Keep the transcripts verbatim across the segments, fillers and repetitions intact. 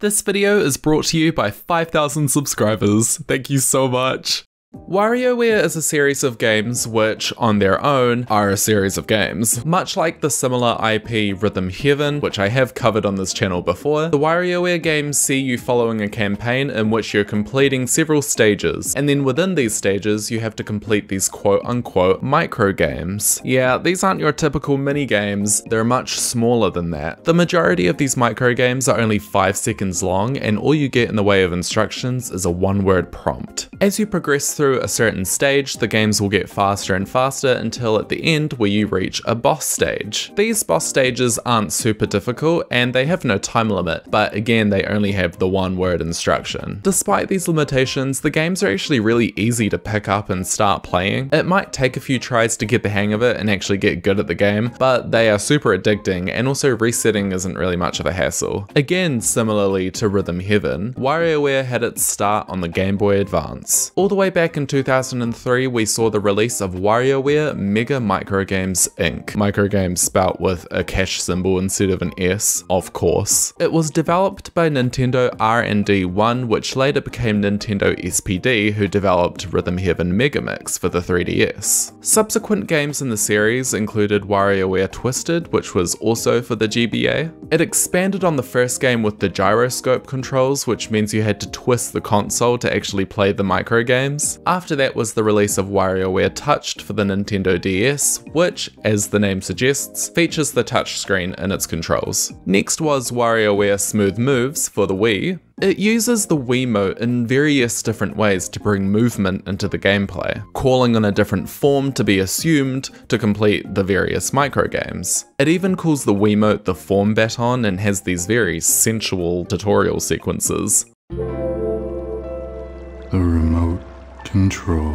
This video is brought to you by five thousand subscribers. Thank you so much. WarioWare is a series of games which, on their own, are a series of games. Much like the similar I P Rhythm Heaven, which I have covered on this channel before, the WarioWare games see you following a campaign in which you're completing several stages, and then within these stages you have to complete these quote-unquote microgames. Yeah, these aren't your typical mini-games, they're much smaller than that. The majority of these microgames are only five seconds long, and all you get in the way of instructions is a one-word prompt. As you progress through Through a certain stage, the games will get faster and faster until at the end where you reach a boss stage. These boss stages aren't super difficult and they have no time limit, but again they only have the one word instruction. Despite these limitations, the games are actually really easy to pick up and start playing. It might take a few tries to get the hang of it and actually get good at the game, but they are super addicting and also resetting isn't really much of a hassle. Again, similarly to Rhythm Heaven, WarioWare had its start on the Game Boy Advance. All the way back Back in two thousand three, we saw the release of WarioWare Mega Microgames Incorporated. Microgames spelt with a cash symbol instead of an S, of course. It was developed by Nintendo R and D one, which later became Nintendo S P D, who developed Rhythm Heaven Megamix for the three D S. Subsequent games in the series included WarioWare Twisted, which was also for the G B A. It expanded on the first game with the gyroscope controls, which means you had to twist the console to actually play the microgames. After that was the release of WarioWare Touched for the Nintendo D S, which, as the name suggests, features the touchscreen in its controls. Next was WarioWare Smooth Moves for the Wii. It uses the Wiimote in various different ways to bring movement into the gameplay, calling on a different form to be assumed to complete the various microgames. It even calls the Wiimote the form baton and has these very sensual tutorial sequences. The remote control.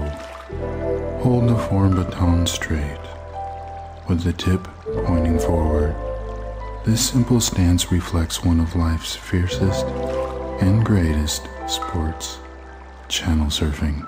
Hold the form baton straight, with the tip pointing forward. This simple stance reflects one of life's fiercest and greatest sports, channel surfing.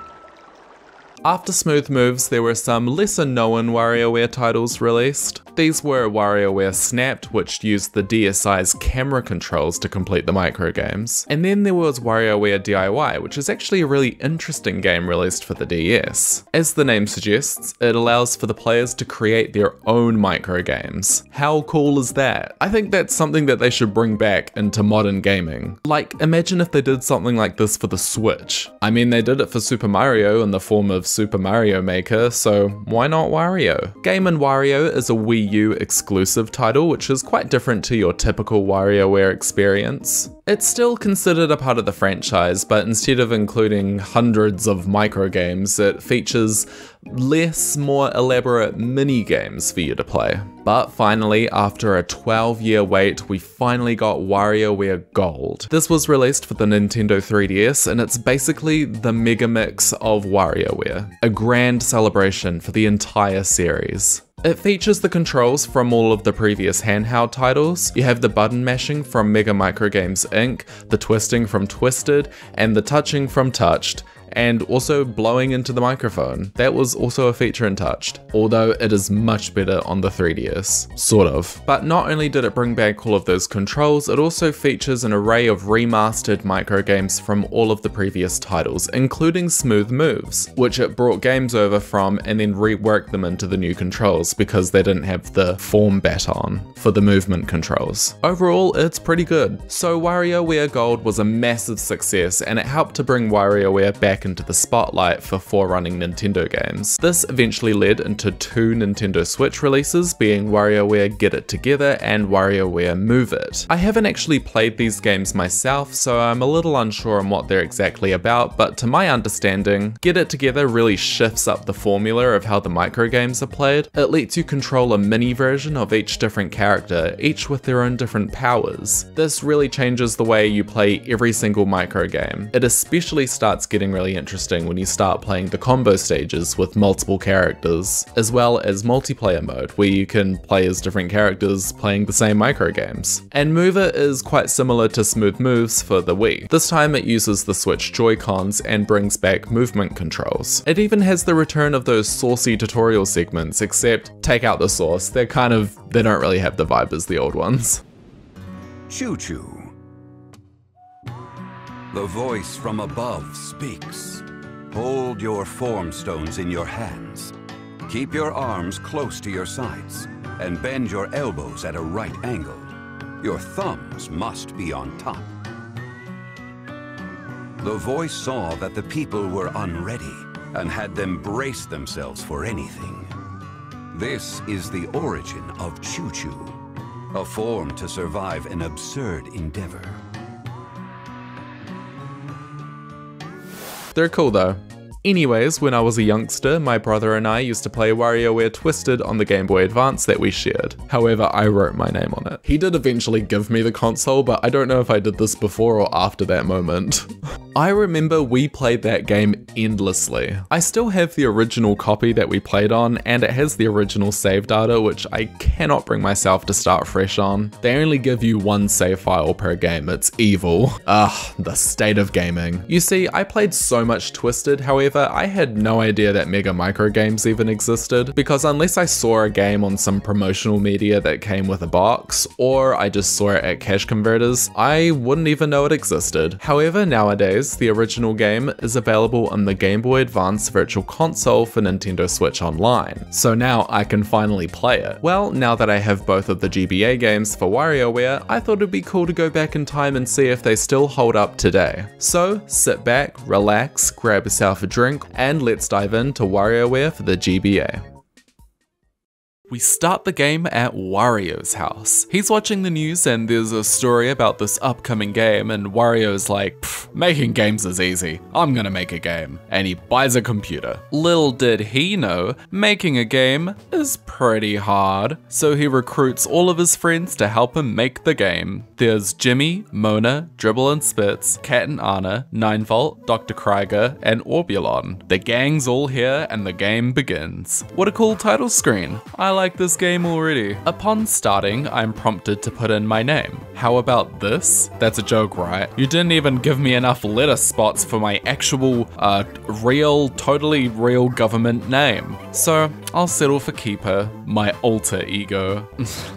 After Smooth Moves, there were some lesser-known WarioWare titles released. These were WarioWare Snapped, which used the D S i's camera controls to complete the microgames. And then there was WarioWare D I Y, which is actually a really interesting game released for the D S. As the name suggests, it allows for the players to create their own microgames. How cool is that? I think that's something that they should bring back into modern gaming. Like, imagine if they did something like this for the Switch. I mean, they did it for Super Mario in the form of Super Mario Maker, so why not Wario? Game and Wario is a Wii U exclusive title, which is quite different to your typical WarioWare experience. It's still considered a part of the franchise, but instead of including hundreds of microgames, it features less, more elaborate mini-games for you to play. But finally, after a twelve year wait, we finally got WarioWare Gold. This was released for the Nintendo three D S, and it's basically the Megamix of WarioWare, a grand celebration for the entire series. It features the controls from all of the previous handheld titles. You have the button mashing from Mega Microgames Incorporated, the twisting from Twisted, and the touching from Touched, and also blowing into the microphone. That was also a feature in Touched, although it is much better on the three D S, sort of. But not only did it bring back all of those controls, it also features an array of remastered microgames from all of the previous titles, including Smooth Moves, which it brought games over from and then reworked them into the new controls because they didn't have the form baton for the movement controls. Overall, it's pretty good. So WarioWare Gold was a massive success, and it helped to bring WarioWare back into the spotlight for forerunning Nintendo games. This eventually led into two Nintendo Switch releases, being WarioWare Get It Together and WarioWare Move It. I haven't actually played these games myself, so I'm a little unsure on what they're exactly about, but to my understanding, Get It Together really shifts up the formula of how the microgames are played. It lets you control a mini version of each different character, each with their own different powers. This really changes the way you play every single microgame. It especially starts getting really interesting when you start playing the combo stages with multiple characters, as well as multiplayer mode, where you can play as different characters playing the same microgames. And Move It is quite similar to Smooth Moves for the Wii. This time it uses the Switch Joy-Cons and brings back movement controls. It even has the return of those saucy tutorial segments, except take out the sauce. They're kind of, they don't really have the vibe as the old ones. Choo choo. The voice from above speaks. Hold your form stones in your hands. Keep your arms close to your sides and bend your elbows at a right angle. Your thumbs must be on top. The voice saw that the people were unready and had them brace themselves for anything. This is the origin of Choo Choo, a form to survive an absurd endeavor. They're cool though. Anyways, when I was a youngster, my brother and I used to play WarioWare Twisted on the Game Boy Advance that we shared. However, I wrote my name on it. He did eventually give me the console, but I don't know if I did this before or after that moment. I remember we played that game endlessly. I still have the original copy that we played on, and it has the original save data, which I cannot bring myself to start fresh on. They only give you one save file per game. It's evil. Ugh, the state of gaming. You see, I played so much Twisted, however, I had no idea that Mega Microgames even existed, because unless I saw a game on some promotional media that came with a box, or I just saw it at cash converters, I wouldn't even know it existed. However, nowadays, the original game is available on the Game Boy Advance Virtual Console for Nintendo Switch Online, so now I can finally play it. Well, now that I have both of the G B A games for WarioWare, I thought it'd be cool to go back in time and see if they still hold up today. So sit back, relax, grab yourself a drink, and let's dive into WarioWare for the G B A. We start the game at Wario's house. He's watching the news and there's a story about this upcoming game, and Wario's like, pfft, making games is easy, I'm gonna make a game. And he buys a computer. Little did he know, making a game is pretty hard. So he recruits all of his friends to help him make the game. There's Jimmy, Mona, Dribble and Spitz, Cat and Anna, Ninevolt, Doctor Krieger, and Orbulon. The gang's all here and the game begins. What a cool title screen. I like this game already. Upon starting, I'm prompted to put in my name. How about this? That's a joke, right? You didn't even give me enough letter spots for my actual, uh, real, totally real government name. So I'll settle for Keeper, my alter ego.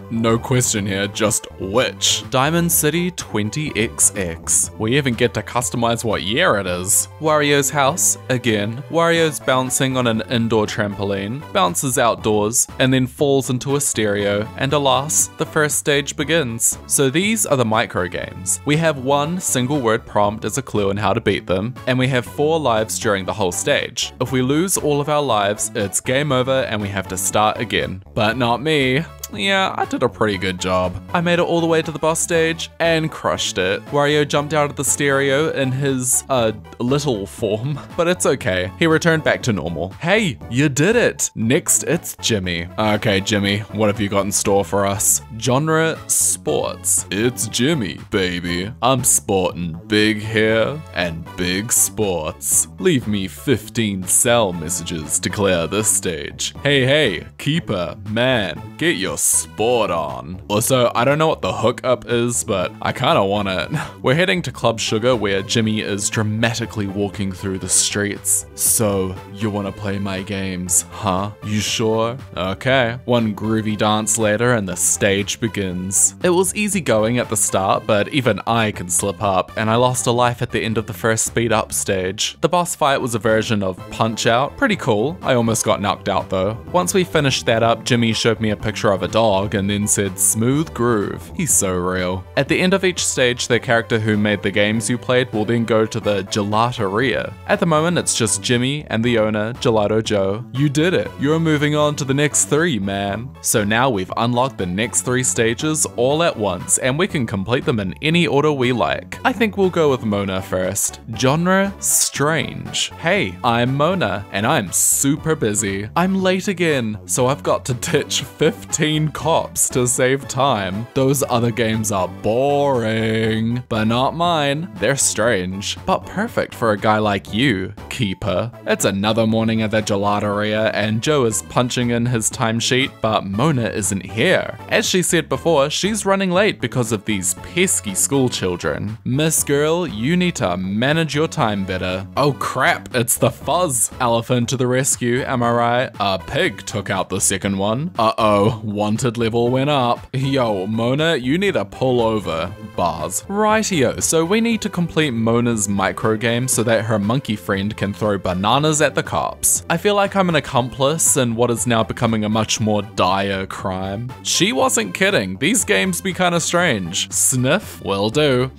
No question here, just which. Diamond City twenty X X. We even get to customize what year it is. Wario's house, again. Wario's bouncing on an indoor trampoline, bounces outdoors, and then falls into a stereo, and alas, the first stage begins. So these are the micro games. We have one single word prompt as a clue on how to beat them, and we have four lives during the whole stage. If we lose all of our lives, it's game over and we have to start again. But not me. Yeah, I did a pretty good job. I made it all the way to the boss stage and crushed it. Wario jumped out of the stereo in his, uh, little form, but it's okay. He returned back to normal. Hey, you did it! Next, it's Jimmy. Okay, Jimmy, what have you got in store for us? Genre, sports. It's Jimmy, baby. I'm sporting big hair and big sports. Leave me fifteen sell messages to clear this stage. Hey, hey, Keeper, man, get your sport on. Also, I don't know what the hookup is, but I kinda want it. We're heading to Club Sugar, where Jimmy is dramatically walking through the streets. So, you wanna play my games, huh? You sure? Okay. One groovy dance later and the stage begins. It was easy going at the start, but even I can slip up, and I lost a life at the end of the first speed up stage. The boss fight was a version of Punch Out. Pretty cool. I almost got knocked out though. Once we finished that up, Jimmy showed me a picture of a dog and then said smooth groove. He's so real. At the end of each stage, the character who made the games you played will then go to the gelateria. At the moment, it's just Jimmy and the owner, Gelato Joe. You did it. You're moving on to the next three, man. So now we've unlocked the next three stages all at once, and we can complete them in any order we like. I think we'll go with Mona first. Genre, strange. Hey, I'm Mona and I'm super busy. I'm late again, so I've got to ditch fifteen cops to save time. Those other games are boring, but not mine. They're strange, but perfect for a guy like you, Keeper. It's another morning at the gelateria and Joe is punching in his timesheet, but Mona isn't here. As she said before, she's running late because of these pesky school children. Miss Girl, you need to manage your time better. Oh crap, it's the fuzz. Elephant to the rescue, am I right? A pig took out the second one. Uh-oh, one wanted level went up. Yo, Mona, you need a pull over. Bars. Rightio, so we need to complete Mona's microgame so that her monkey friend can throw bananas at the cops. I feel like I'm an accomplice in what is now becoming a much more dire crime. She wasn't kidding, these games be kinda strange. Sniff? Will do.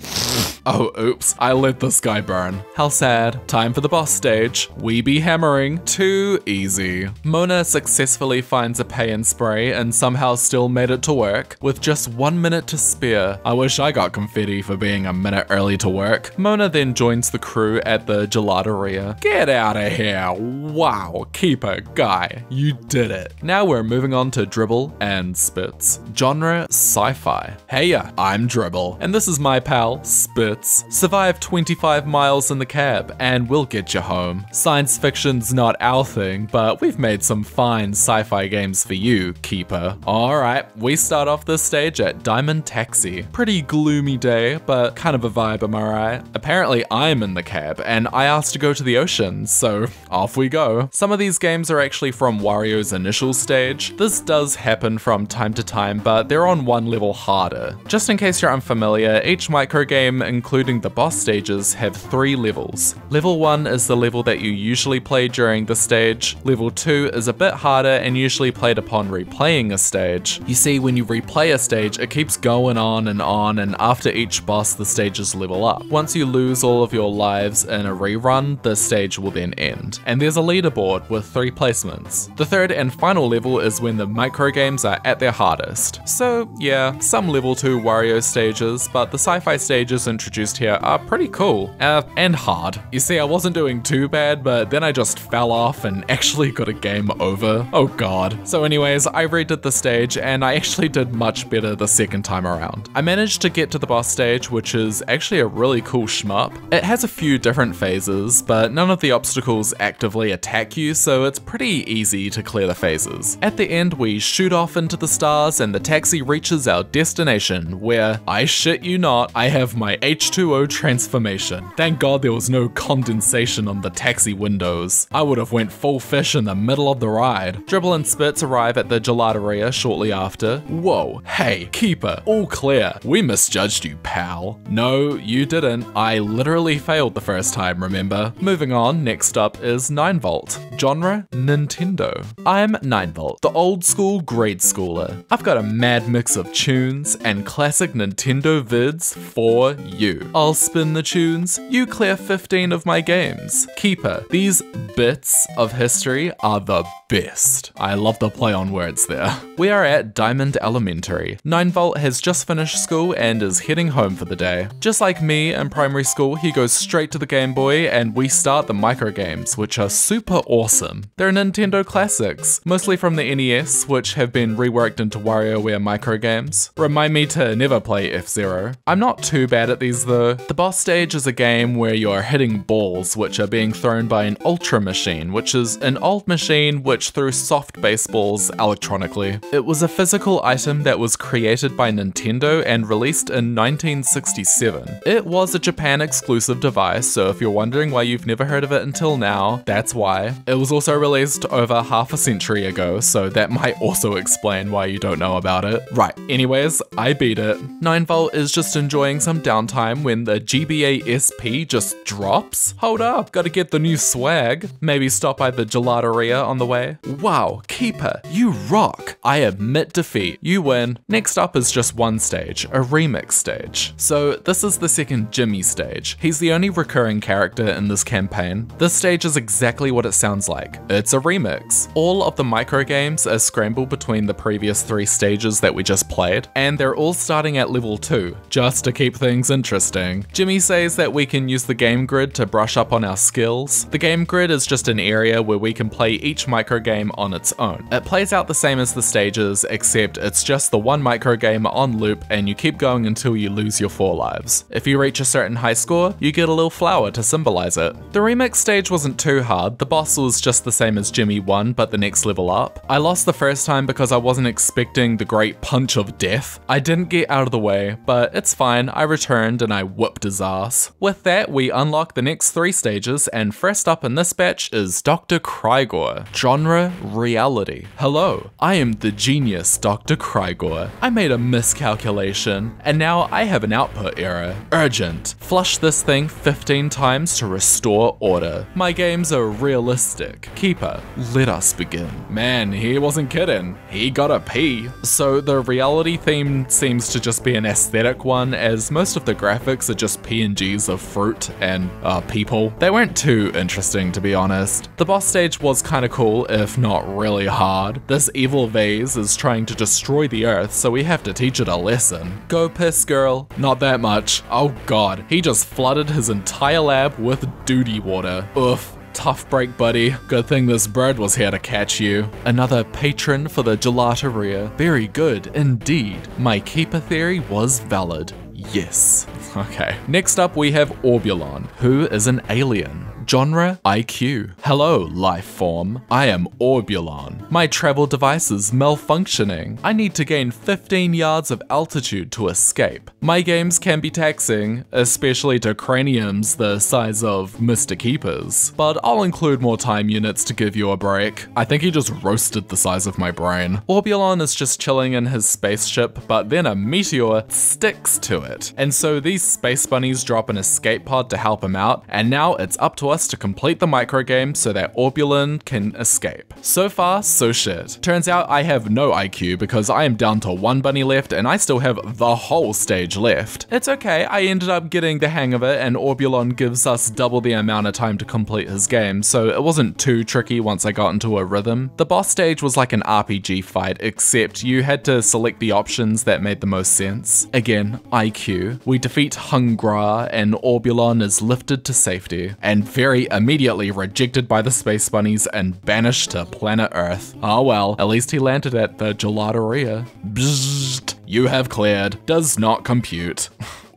Oh, oops, I let this guy burn. How sad. Time for the boss stage. We be hammering. Too easy. Mona successfully finds a pay and spray and somehow still made it to work with just one minute to spare. I wish I got confetti for being a minute early to work. Mona then joins the crew at the gelateria. Get out of here. Wow, keeper guy, you did it. Now we're moving on to Dribble and Spitz. Genre, sci-fi. Heya, I'm Dribble, and this is my pal, Spitz. Survive twenty-five miles in the cab and we'll get you home. Science fiction's not our thing, but we've made some fine sci-fi games for you, keeper. Alright, we start off this stage at Diamond Taxi. Pretty gloomy day, but kind of a vibe, am I right? Apparently I'm in the cab, and I asked to go to the ocean, so off we go. Some of these games are actually from Wario's initial stage. This does happen from time to time, but they're on one level harder. Just in case you're unfamiliar, each microgame, including the boss stages, have three levels. Level one is the level that you usually play during the stage. Level two is a bit harder and usually played upon replaying a stage. You see, when you replay a stage, it keeps going on and on, and after each boss, the stages level up. Once you lose all of your lives in a rerun, the stage will then end. And there's a leaderboard with three placements. The third and final level is when the microgames are at their hardest. So yeah, some level two Wario stages, but the sci-fi stages introduced here are pretty cool, uh, and hard. You see, I wasn't doing too bad, but then I just fell off and actually got a game over. Oh god. So anyways, I redid the stage and I actually did much better the second time around. I managed to get to the boss stage, which is actually a really cool shmup. It has a few different phases, but none of the obstacles actively attack you, so it's pretty easy to clear the phases. At the end, we shoot off into the stars and the taxi reaches our destination where, I shit you not, I have my H two O transformation. Thank god there was no condensation on the taxi windows. I would have went full fish in the middle of the ride. Dribble and Spitz arrive at the gelateria shortly after. Whoa, hey, keeper, all clear. We misjudged you, pal. No, you didn't. I literally failed the first time, remember? Moving on, next up is nine volt. Genre, Nintendo. I'm nine volt, the old school grade schooler. I've got a mad mix of tunes and classic Nintendo vids for you. I'll spin the tunes, you clear fifteen of my games. Keeper, these bits of history are the best. I love the play on words there. We are at Diamond Elementary. nine volt has just finished school and is heading home for the day. Just like me in primary school, he goes straight to the Game Boy and we start the microgames, which are super awesome. They're Nintendo Classics, mostly from the N E S, which have been reworked into WarioWare microgames. Remind me to never play F-Zero. I'm not too bad at these though. The boss stage is a game where you're hitting balls which are being thrown by an Ultra Machine, which is an old machine which threw soft baseballs electronically. It was a physical item that was created by Nintendo and released in nineteen sixty-seven. It was a Japan exclusive device, so if you're wondering why you've never heard of it until now, that's why. It was also released over half a century ago, so that might also explain why you don't know about it. Right, anyways, I beat it. nine volt is just enjoying some downtime when the G B A S P just drops. Hold up, gotta get the new swag. Maybe stop by the gelateria on the way. Wow, keeper, you rock. I admit defeat. You win. Next up is just one stage, a remix stage. So this is the second Jimmy stage. He's the only recurring character in this campaign. This stage is exactly what it sounds like. It's a remix. All of the microgames are scrambled between the previous three stages that we just played, and they're all starting at level two, just to keep things interesting. Jimmy says that we can use the game grid to brush up on our skills. The game grid is just an area where we can play each microgame on its own. It plays out the same as the stages, except it's just the one microgame on loop and you keep going until you lose your four lives. If you reach a certain high score, you get a little flower to symbolize it. The remix stage wasn't too hard, the boss was just the same as Jimmy one but the next level up. I lost the first time because I wasn't expecting the great punch of death. I didn't get out of the way, but it's fine, I returned and I whooped his ass. With that, we unlock the next three stages, and first up in this batch is Doctor Krygor. Genre, reality. Hello, I am the genius Doctor Krygor. I made a miscalculation, and now I have an output error. Urgent. Flush this thing fifteen times to restore order. My games are realistic. Keeper, let us begin. Man, he wasn't kidding. He got a P. So the reality theme seems to just be an aesthetic one, as most of the graphics are just P N Gs of fruit and uh, people. They weren't too interesting, to be honest. The boss stage was kinda cool, if not really hard. This evil vase is trying to destroy the earth, so we have to teach it a lesson. Go piss, girl. Not that much. Oh god, he just flooded his entire lab with duty water. Oof. Tough break, buddy. Good thing this bird was here to catch you. Another patron for the gelateria. Very good indeed. My keeper theory was valid. Yes. Okay. Next up we have Orbulon, who is an alien. Genre, I Q. Hello, life form. I am Orbulon. My travel device is malfunctioning. I need to gain fifteen yards of altitude to escape. My games can be taxing, especially to craniums the size of Mister Keeper's, but I'll include more time units to give you a break. I think he just roasted the size of my brain. Orbulon is just chilling in his spaceship, but then a meteor sticks to it. And so these space bunnies drop an escape pod to help him out, and now it's up to us to complete the microgame so that Orbulon can escape. So far, so shit. Turns out I have no I Q because I am down to one bunny left and I still have the whole stage left. It's okay, I ended up getting the hang of it and Orbulon gives us double the amount of time to complete his game, so it wasn't too tricky once I got into a rhythm. The boss stage was like an R P G fight, except you had to select the options that made the most sense. Again, I Q. We defeat Hungra and Orbulon is lifted to safety, and very immediately rejected by the space bunnies and banished to planet Earth. Oh well, at least he landed at the gelateria. Bzzzt, you have cleared. Does not compute.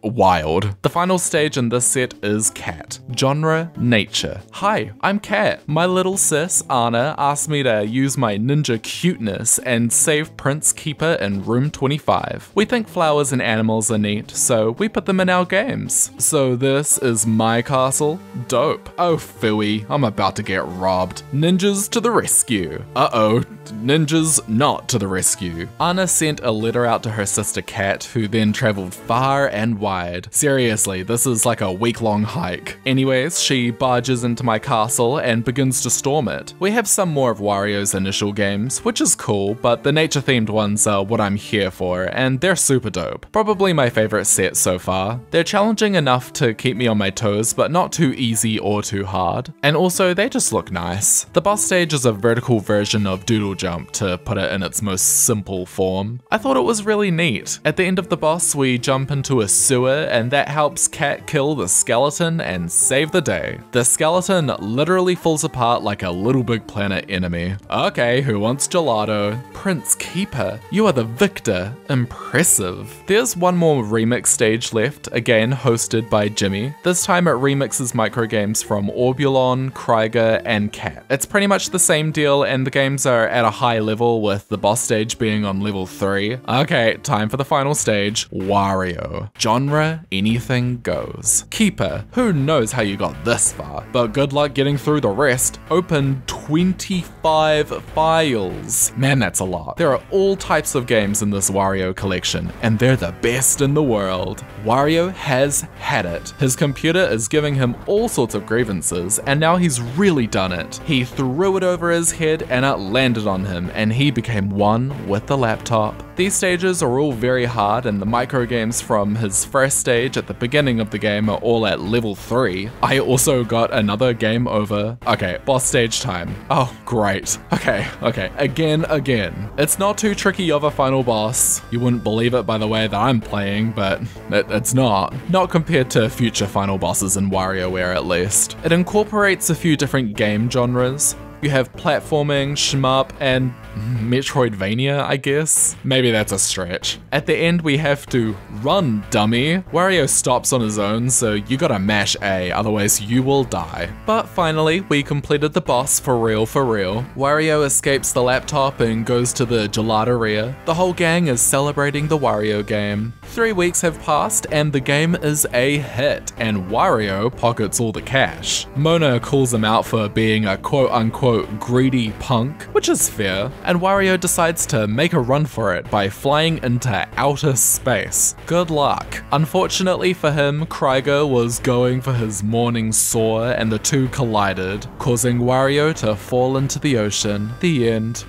Wild. The final stage in this set is Cat. Genre, nature. Hi, I'm Cat. My little sis, Anna, asked me to use my ninja cuteness and save Prince Keeper in room twenty-five. We think flowers and animals are neat, so we put them in our games. So this is my castle. Dope. Oh phooey, I'm about to get robbed. Ninjas to the rescue. Uh-oh, ninjas not to the rescue. Anna sent a letter out to her sister Cat, who then traveled far and wide. Seriously, this is like a week-long hike. Anyways, she barges into my castle and begins to storm it. We have some more of Wario's initial games, which is cool, but the nature-themed ones are what I'm here for, and they're super dope. Probably my favorite set so far. They're challenging enough to keep me on my toes, but not too easy or too hard. And also, they just look nice. The boss stage is a vertical version of Doodle Jump, to put it in its most simple form. I thought it was really neat. At the end of the boss, we jump into a sewer, and that helps Cat kill the skeleton and save the day. The skeleton literally falls apart like a Little Big Planet enemy. Okay, who wants gelato? Prince Keeper, you are the victor. Impressive. There's one more remix stage left, again hosted by Jimmy. This time it remixes microgames from Orbulon, Krygor, and Cat. It's pretty much the same deal and the games are at a high level with the boss stage being on level three. Okay, time for the final stage, Wario. Genre, anything goes. Keeper, who knows how you got this far, but good luck getting through the rest. Open twenty-five files. Man, that's a lot. There are all types of games in this Wario collection, and they're the best in the world. Wario has had it. His computer is giving him all sorts of grievances, and now he's really done it. He threw it over his head and it landed on him, and he became one with the laptop. These stages are all very hard, and the microgames from his first stage at the beginning of the game are all at level three. I also got another game over. Okay, boss stage time. Oh, great. Okay, okay, again, again. It's not too tricky of a final boss. You wouldn't believe it by the way that I'm playing, but it, it's not. Not compared to future final bosses in WarioWare at least. It incorporates a few different game genres. you have platforming, shmup, and Metroidvania, I guess? Maybe that's a stretch. At the end, we have to run, dummy. Wario stops on his own, so you gotta mash A, otherwise you will die. But finally, we completed the boss for real for real. Wario escapes the laptop and goes to the gelateria. The whole gang is celebrating the Wario game. Three weeks have passed, and the game is a hit, and Wario pockets all the cash. Mona calls him out for being a quote-unquote greedy punk, which is fair, and Wario decides to make a run for it by flying into outer space. Good luck. Unfortunately for him, Krieger was going for his morning soar and the two collided, causing Wario to fall into the ocean. The end.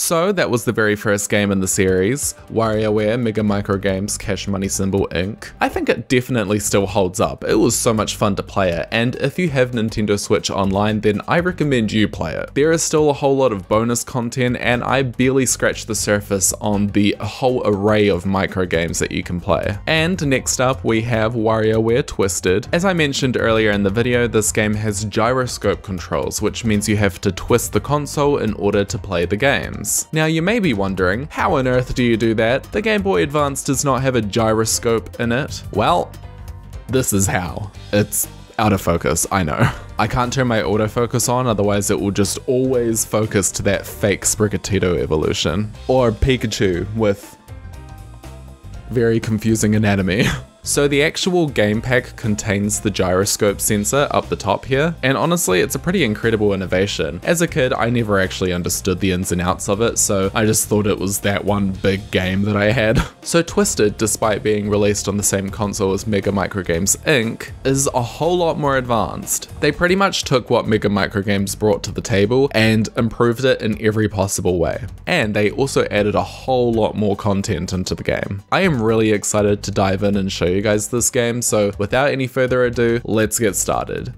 So that was the very first game in the series, WarioWare Mega Microgames Cash Money Symbol Incorporated. I think it definitely still holds up, it was so much fun to play it, and if you have Nintendo Switch Online then I recommend you play it. There is still a whole lot of bonus content and I barely scratched the surface on the whole array of microgames that you can play. And next up we have WarioWare Twisted. As I mentioned earlier in the video, this game has gyroscope controls, which means you have to twist the console in order to play the games. Now you may be wondering, how on earth do you do that? The Game Boy Advance does not have a gyroscope in it. Well, this is how. It's out of focus, I know. I can't turn my autofocus on, otherwise it will just always focus to that fake Sprigatito evolution. Or Pikachu with very confusing anatomy. So the actual game pack contains the gyroscope sensor up the top here, and honestly it's a pretty incredible innovation. As a kid I never actually understood the ins and outs of it, so I just thought it was that one big game that I had. So Twisted, despite being released on the same console as Mega Microgames Incorporated, is a whole lot more advanced. They pretty much took what Mega Microgames brought to the table and improved it in every possible way. And they also added a whole lot more content into the game. I am really excited to dive in and show you guys this game, so without any further ado, let's get started.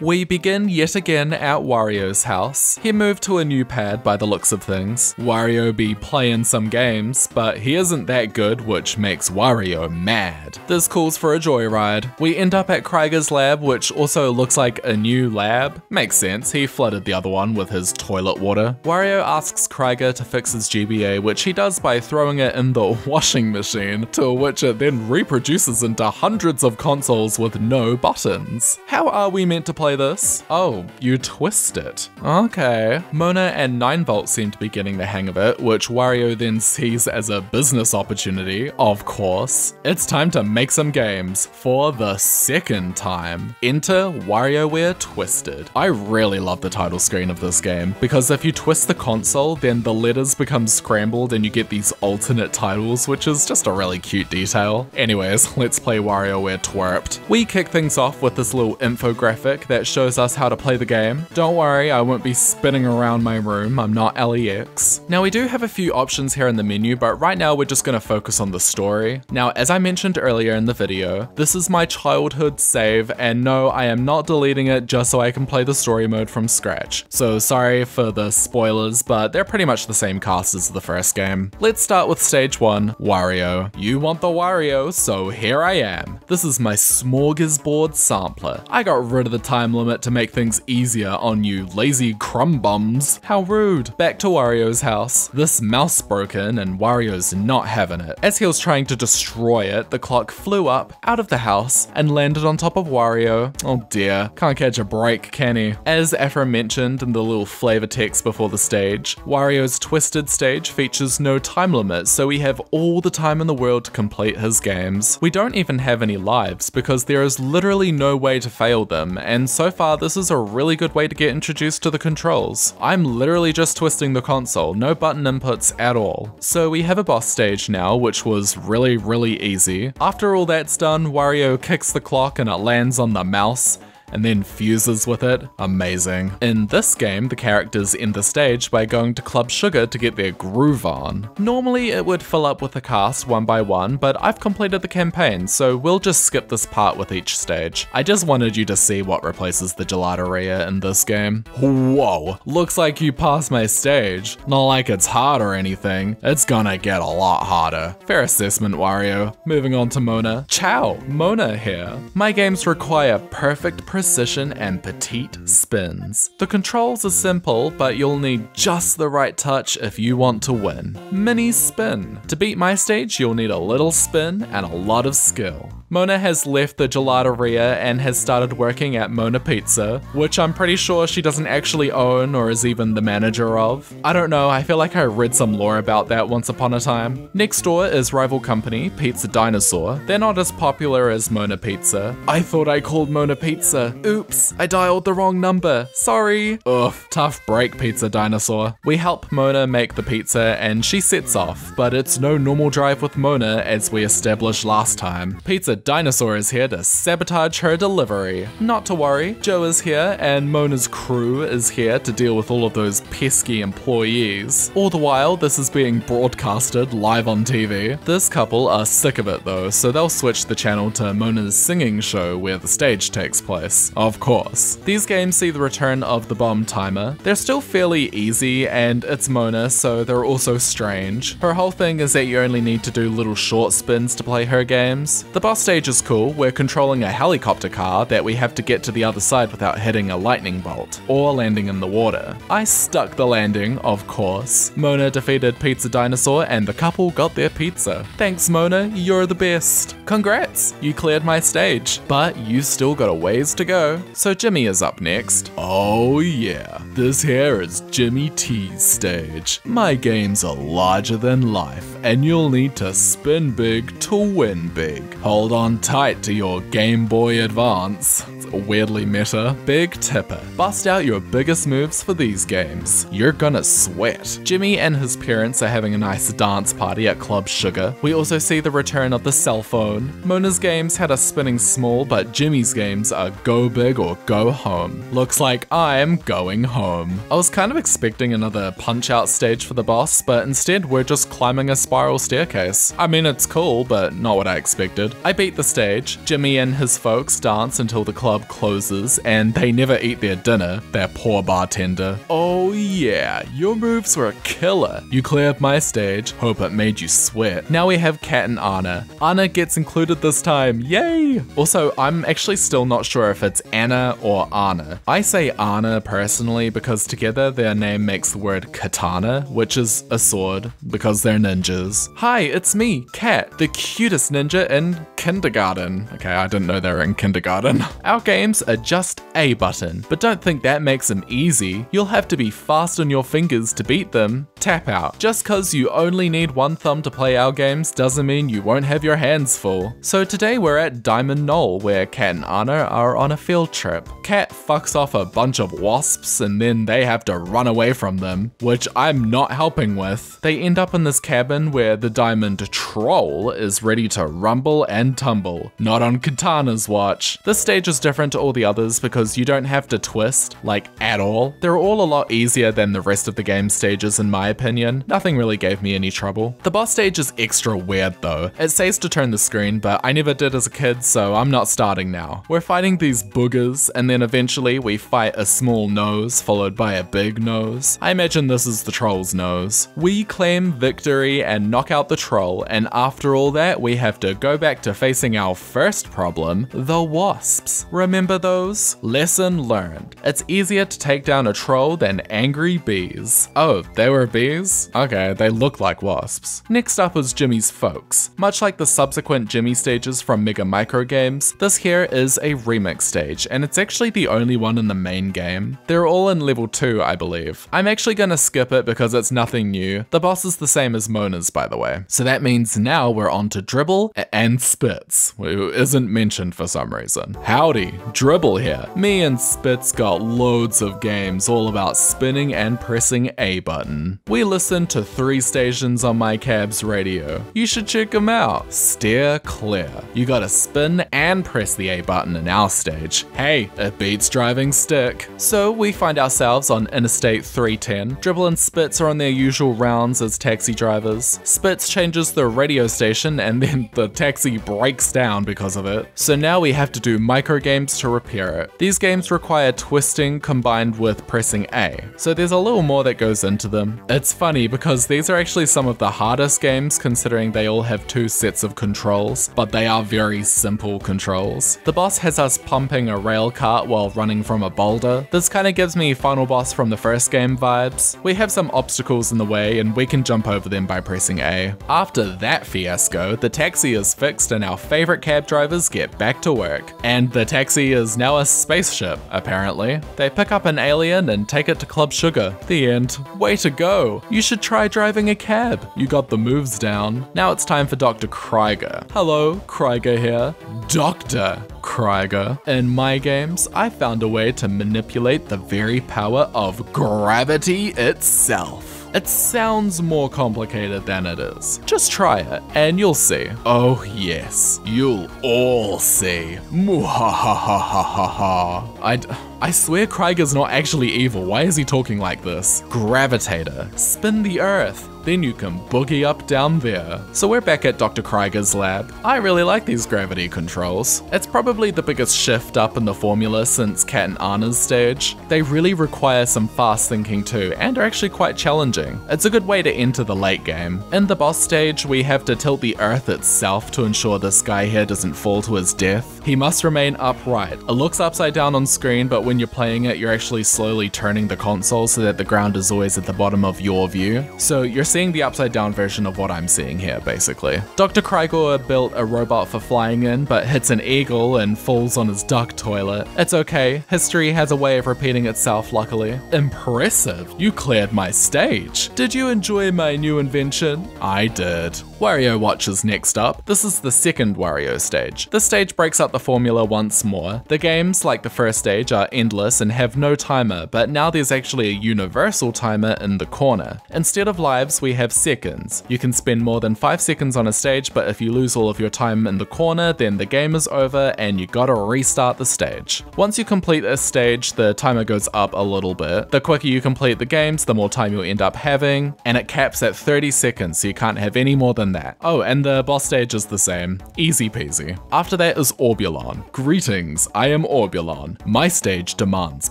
We begin yet again at Wario's house. He moved to a new pad by the looks of things. Wario be playing some games, but he isn't that good, which makes Wario mad. This calls for a joyride. We end up at Krieger's lab, which also looks like a new lab. Makes sense, he flooded the other one with his toilet water. Wario asks Krieger to fix his G B A, which he does by throwing it in the washing machine, to which it then reproduces into hundreds of consoles with no buttons. How are we meant to play this? Oh, you twist it. Okay. Mona and nine volt seem to be getting the hang of it, which Wario then sees as a business opportunity, of course. It's time to make some games for the second time. Enter WarioWare Twisted. I really love the title screen of this game, because if you twist the console, then the letters become scrambled and you get these alternate titles, which is just a really cute detail. Anyways, let's play WarioWare Twerped. We kick things off with this little infographic that shows us how to play the game. Don't worry, I won't be spinning around my room, I'm not L E X. Now we do have a few options here in the menu, but right now we're just gonna focus on the story. Now, as I mentioned earlier in the video, this is my childhood save, and no, I am not deleting it just so I can play the story mode from scratch. So sorry for the spoilers, but they're pretty much the same cast as the first game. Let's start with stage one, Wario. You want the Wario, so here I am. This is my smorgasbord sampler. I got rid of the time Time limit to make things easier on you lazy crumb bums. How rude. Back to Wario's house. This mouse broken and Wario's not having it. As he was trying to destroy it, the clock flew up out of the house and landed on top of Wario. Oh dear, can't catch a break, can he? As aforementioned in the little flavor text before the stage, Wario's Twisted stage features no time limit, so we have all the time in the world to complete his games. We don't even have any lives because there is literally no way to fail them, and so far this is a really good way to get introduced to the controls. I'm literally just twisting the console, no button inputs at all. So we have a boss stage now, which was really really easy. After all that's done, Wario kicks the clock and it lands on the mouse, and then fuses with it. Amazing. In this game, the characters end the stage by going to Club Sugar to get their groove on. Normally it would fill up with the cast one by one, but I've completed the campaign, so we'll just skip this part with each stage. I just wanted you to see what replaces the gelateria in this game. Whoa, looks like you passed my stage. Not like it's hard or anything. It's gonna get a lot harder. Fair assessment, Wario. Moving on to Mona. Ciao, Mona here. My games require perfect precision precision and petite spins. The controls are simple, but you'll need just the right touch if you want to win. Mini spin. To beat my stage, you'll need a little spin and a lot of skill. Mona has left the gelateria and has started working at Mona Pizza, which I'm pretty sure she doesn't actually own or is even the manager of. I don't know, I feel like I read some lore about that once upon a time. Next door is rival company, Pizza Dinosaur. They're not as popular as Mona Pizza. I thought I called Mona Pizza. Oops, I dialed the wrong number. Sorry. Ugh, tough break, Pizza Dinosaur. We help Mona make the pizza and she sets off, but it's no normal drive with Mona as we established last time. Pizza Dinosaur is here to sabotage her delivery. Not to worry, Joe is here and Mona's crew is here to deal with all of those pesky employees. All the while, this is being broadcasted live on T V. This couple are sick of it though, so they'll switch the channel to Mona's singing show where the stage takes place. Of course. These games see the return of the bomb timer. They're still fairly easy and it's Mona, so they're also strange. Her whole thing is that you only need to do little short spins to play her games. The boss stage is cool. We're controlling a helicopter car that we have to get to the other side without hitting a lightning bolt or landing in the water. I stuck the landing, of course. Mona defeated Pizza Dinosaur and the couple got their pizza. Thanks Mona, you're the best. Congrats, you cleared my stage, but you still got a ways to go. So Jimmy is up next. Oh yeah, this here is Jimmy T's stage. My games are larger than life and you'll need to spin big to win big. Hold on on tight to your Game Boy Advance. It's weirdly meta. Big Tipper. Bust out your biggest moves for these games. You're gonna sweat. Jimmy and his parents are having a nice dance party at Club Sugar. We also see the return of the cell phone. Mona's games had us spinning small, but Jimmy's games are go big or go home. Looks like I'm going home. I was kind of expecting another punch-out stage for the boss, but instead we're just climbing a spiral staircase. I mean, it's cool, but not what I expected. I beat the stage. Jimmy and his folks dance until the club closes and they never eat their dinner, their poor bartender. Oh yeah, your moves were a killer. You cleared my stage, hope it made you sweat. Now we have Kat and Anna. Anna gets included this time, yay! Also, I'm actually still not sure if it's Anna or Anna. I say Anna personally because together their name makes the word katana, which is a sword because they're ninjas. Hi, it's me, Kat, the cutest ninja in kindergarten. Okay, I didn't know they were in kindergarten. Our games are just A button, but don't think that makes them easy. You'll have to be fast on your fingers to beat them. Tap out. Just cause you only need one thumb to play our games doesn't mean you won't have your hands full. So today we're at Diamond Knoll where Kat and Anna are on a field trip. Kat fucks off a bunch of wasps and then they have to run away from them, which I'm not helping with. They end up in this cabin where the Diamond Troll is ready to rumble and tumble. Not on Katana's watch. This stage is different to all the others because you don't have to twist, like at all. They're all a lot easier than the rest of the game stages in my opinion. Nothing really gave me any trouble. The boss stage is extra weird though. It says to turn the screen but I never did as a kid so I'm not starting now. We're fighting these boogers and then eventually we fight a small nose followed by a big nose. I imagine this is the troll's nose. We claim victory and knock out the troll and after all that we have to go back to facing our first problem, the wasps. Remember those? Lesson learned. It's easier to take down a troll than angry bees. Oh, they were bees? Okay, they look like wasps. Next up is Jimmy's folks. Much like the subsequent Jimmy stages from Mega Microgames, this here is a remix stage, and it's actually the only one in the main game. They're all in level two, I believe. I'm actually gonna skip it because it's nothing new. The boss is the same as Mona's, by the way. So that means now we're on to Dribble and Spin. Spitz, who isn't mentioned for some reason. Howdy, Dribble here. Me and Spitz got loads of games all about spinning and pressing A button. We listened to three stations on my cab's radio. You should check them out. Steer clear. You gotta spin and press the A button in our stage. Hey, it beats driving stick. So we find out ourselves on Interstate three ten. Dribble and Spitz are on their usual rounds as taxi drivers. Spitz changes the radio station and then the taxi breaks down because of it. So now we have to do microgames to repair it. These games require twisting combined with pressing A, so there's a little more that goes into them. It's funny because these are actually some of the hardest games considering they all have two sets of controls, but they are very simple controls. The boss has us pumping a rail cart while running from a boulder. This kind of gives me final boss from the first game vibes. We have some obstacles in the way and we can jump over them by pressing A. After that fiasco, the taxi is fixed and our favorite cab drivers get back to work. And the taxi is now a spaceship, apparently. They pick up an alien and take it to Club Sugar. The end. Way to go! You should try driving a cab. You got the moves down. Now it's time for Doctor Krieger. Hello, Krieger here. Doctor Krieger. In my games, I found a way to manipulate the very power of gravity itself. It sounds more complicated than it is. Just try it and you'll see. Oh yes, you'll all see. Muhahahahaha. I d I swear Krieger's not actually evil. Why is he talking like this? Gravitator. Spin the earth. Then you can boogie up down there. So we're back at Doctor Krieger's lab. I really like these gravity controls. It's probably the biggest shift up in the formula since Cat and Anna's stage. They really require some fast thinking too, and are actually quite challenging. It's a good way to enter the late game. In the boss stage, we have to tilt the earth itself to ensure this guy here doesn't fall to his death. He must remain upright. It looks upside down on screen, but when you're playing it, you're actually slowly turning the console so that the ground is always at the bottom of your view. So you're seeing the upside down version of what I'm seeing here, basically. Doctor Krieger built a robot for flying in, but hits an eagle and falls on his duck toilet. It's okay, history has a way of repeating itself, luckily. Impressive, you cleared my stage. Did you enjoy my new invention? I did. Wario Watch is next up. This is the second Wario stage. This stage breaks up the formula once more. The games, like the first stage, are endless and have no timer, but now there's actually a universal timer in the corner. Instead of lives, we have seconds. You can spend more than five seconds on a stage, but if you lose all of your time in the corner, then the game is over and you gotta restart the stage. Once you complete a stage, the timer goes up a little bit. The quicker you complete the games, the more time you'll end up having, and it caps at thirty seconds, so you can't have any more than that. Oh, and the boss stage is the same. Easy peasy. After that is Orbulon. Greetings, I am Orbulon. My stage demands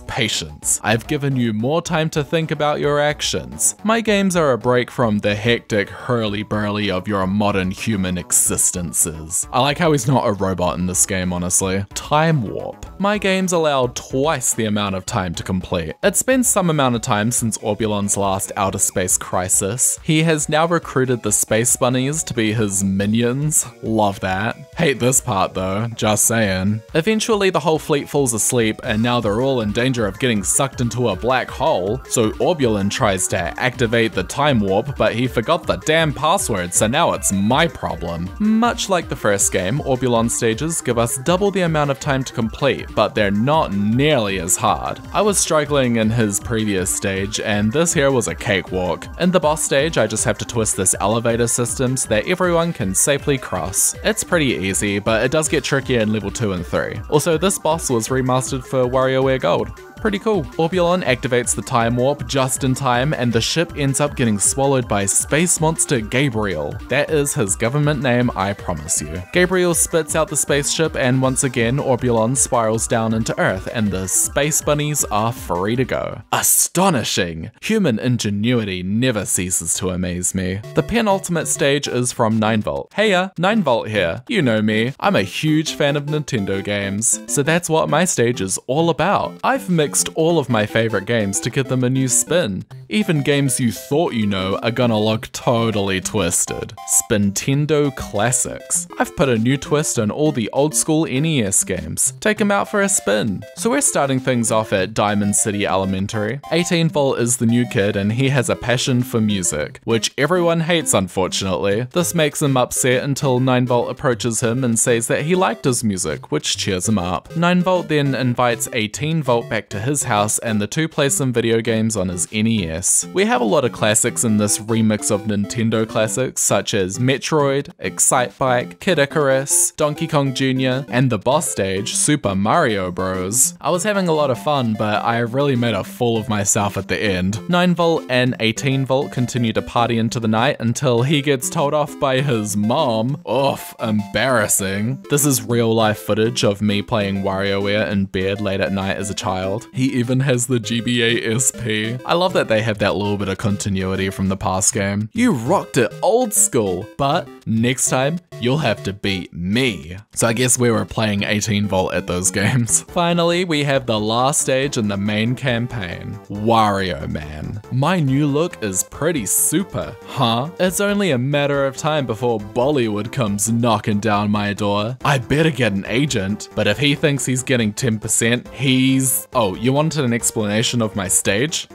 patience. I've given you more time to think about your actions. My games are a break from the hectic hurly-burly of your modern human existences. I like how he's not a robot in this game, honestly. Time Warp. My games allow twice the amount of time to complete. It's been some amount of time since Orbulon's last outer space crisis. He has now recruited the space bunnies to be his minions. Love that. Hate this part though, just saying. Eventually the whole fleet falls asleep and now they're all in danger of getting sucked into a black hole, so Orbulon tries to activate the Time Warp, but he forgot the damn password, so now it's my problem. Much like the first game, Orbulon stages give us double the amount of time to complete, but they're not nearly as hard. I was struggling in his previous stage, and this here was a cakewalk. In the boss stage, I just have to twist this elevator system so that everyone can safely cross. It's pretty easy, but it does get trickier in level two and three. Also, this boss was remastered for WarioWare Gold. Pretty cool. Orbulon activates the Time Warp just in time and the ship ends up getting swallowed by space monster Gabriel. That is his government name, I promise you. Gabriel spits out the spaceship and once again Orbulon spirals down into Earth and the space bunnies are free to go. Astonishing! Human ingenuity never ceases to amaze me. The penultimate stage is from nine volt. Heya, nine volt here. You know me, I'm a huge fan of Nintendo games, so that's what my stage is all about. I've mixed Mixed all of my favorite games to give them a new spin. Even games you thought you know are gonna look totally twisted. Spintendo Classics. I've put a new twist on all the old school N E S games. Take them out for a spin. So we're starting things off at Diamond City Elementary. eighteen volt is the new kid and he has a passion for music, which everyone hates unfortunately. This makes him upset until nine volt approaches him and says that he liked his music, which cheers him up. nine volt then invites eighteen volt back to to his house and the two play some video games on his N E S. We have a lot of classics in this remix of Nintendo classics, such as Metroid, Excitebike, Kid Icarus, Donkey Kong Junior, and the boss stage, Super Mario Bros. I was having a lot of fun, but I really made a fool of myself at the end. nine volt and eighteen volt continue to party into the night until he gets told off by his mom. Oof, embarrassing. This is real life footage of me playing WarioWare in bed late at night as a child. He even has the G B A S P. I love that they have that little bit of continuity from the past game. You rocked it old school, but next time you'll have to beat me. So I guess we were playing eighteen volt at those games. Finally, we have the last stage in the main campaign, Wario Man. My new look is pretty super, huh? It's only a matter of time before Bollywood comes knocking down my door. I better get an agent, but if he thinks he's getting ten percent, he's... Oh, you wanted an explanation of my stage?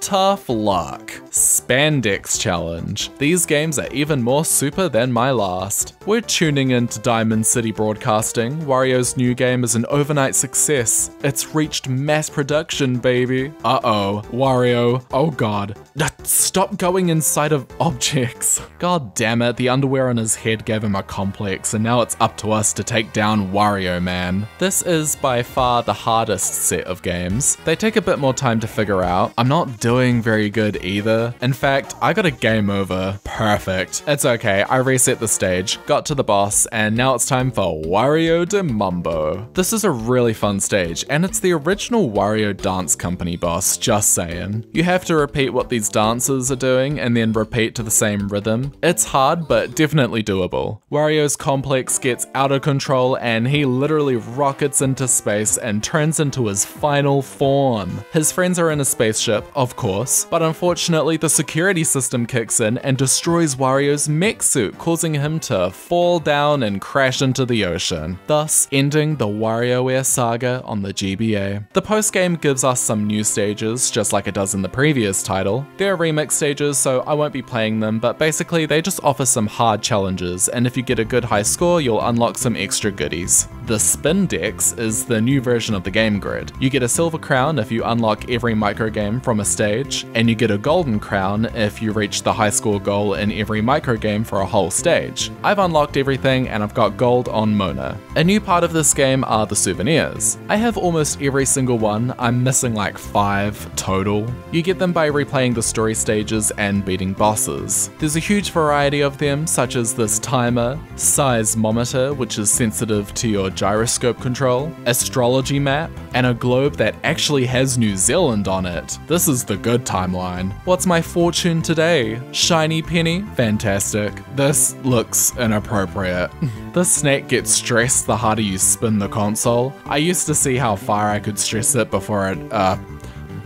Tough luck. Spindex challenge. These games are even more super than my last. We're tuning into Diamond City Broadcasting. Wario's new game is an overnight success. It's reached mass production, baby. Uh-oh, Wario. Oh god. Stop going inside of objects. God damn it, the underwear on his head gave him a complex, and now it's up to us to take down Wario Man. This is by far the hardest set of games. They take a bit more time to figure out. I'm not doing Doing very good either. In fact, I got a game over. Perfect. It's okay, I reset the stage, got to the boss, and now it's time for Wario de Mumbo. This is a really fun stage, and it's the original Wario Dance Company boss, just saying. You have to repeat what these dancers are doing and then repeat to the same rhythm. It's hard, but definitely doable. Wario's complex gets out of control and he literally rockets into space and turns into his final form. His friends are in a spaceship, of course. course, but unfortunately the security system kicks in and destroys Wario's mech suit, causing him to fall down and crash into the ocean, thus ending the WarioWare saga on the G B A. The post-game gives us some new stages, just like it does in the previous title. They're remix stages, so I won't be playing them, but basically they just offer some hard challenges, and if you get a good high score, you'll unlock some extra goodies. The Spindex is the new version of the game grid. You get a silver crown if you unlock every microgame from a stage, and you get a golden crown if you reach the high score goal in every microgame for a whole stage. I've unlocked everything and I've got gold on Mona. A new part of this game are the souvenirs. I have almost every single one, I'm missing like five total. You get them by replaying the story stages and beating bosses. There's a huge variety of them, such as this timer, seismometer, which is sensitive to your gyroscope control, astrology map, and a globe that actually has New Zealand on it. This is the good timeline. What's my fortune today? Shiny penny? Fantastic. This looks inappropriate. The snake gets stressed the harder you spin the console. I used to see how far I could stress it before it, uh,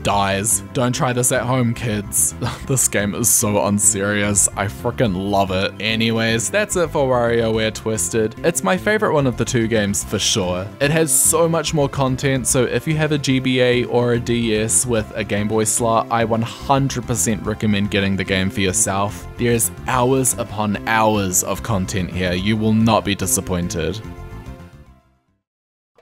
dies. Don't try this at home, kids. This game is so unserious. I freaking love it. Anyways, that's it for WarioWare Twisted. It's my favorite one of the two games for sure. It has so much more content, so if you have a G B A or a D S with a Game Boy slot, I one hundred percent recommend getting the game for yourself. There's hours upon hours of content here. You will not be disappointed.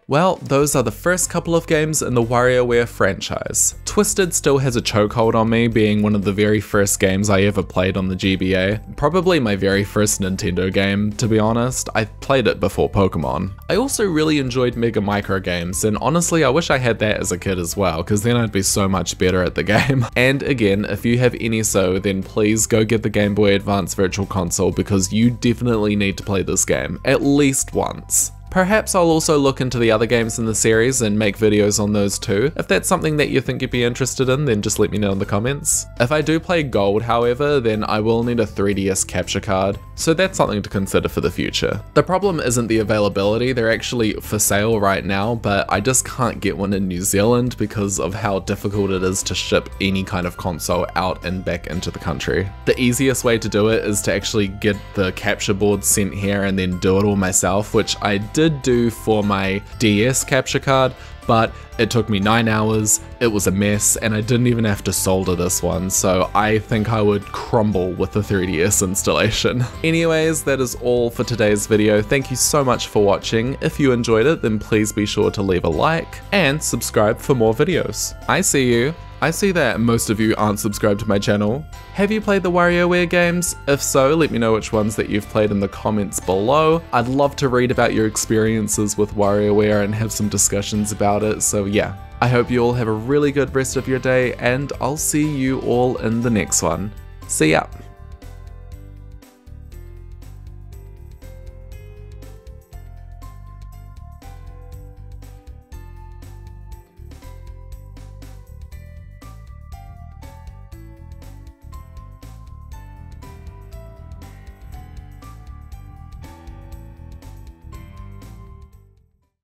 Well, those are the first couple of games in the WarioWare franchise. Twisted still has a chokehold on me, being one of the very first games I ever played on the G B A. Probably my very first Nintendo game, to be honest. I played it before Pokemon. I also really enjoyed Mega Microgames, and honestly I wish I had that as a kid as well, because then I'd be so much better at the game. And again, if you have any so, then please go get the Game Boy Advance Virtual Console, because you definitely need to play this game, at least once. Perhaps I'll also look into the other games in the series and make videos on those too. If that's something that you think you'd be interested in, then just let me know in the comments. If I do play Gold, however, then I will need a three D S capture card, so that's something to consider for the future. The problem isn't the availability, they're actually for sale right now, but I just can't get one in New Zealand because of how difficult it is to ship any kind of console out and back into the country. The easiest way to do it is to actually get the capture board sent here and then do it all myself, which I did. did do for my D S capture card, but it took me nine hours, it was a mess, and I didn't even have to solder this one, so I think I would crumble with the three D S installation. Anyways, that is all for today's video. Thank you so much for watching. If you enjoyed it, then please be sure to leave a like and subscribe for more videos. I see you. I see that most of you aren't subscribed to my channel. Have you played the WarioWare games? If so, let me know which ones that you've played in the comments below. I'd love to read about your experiences with WarioWare and have some discussions about it, so yeah. I hope you all have a really good rest of your day, and I'll see you all in the next one. See ya!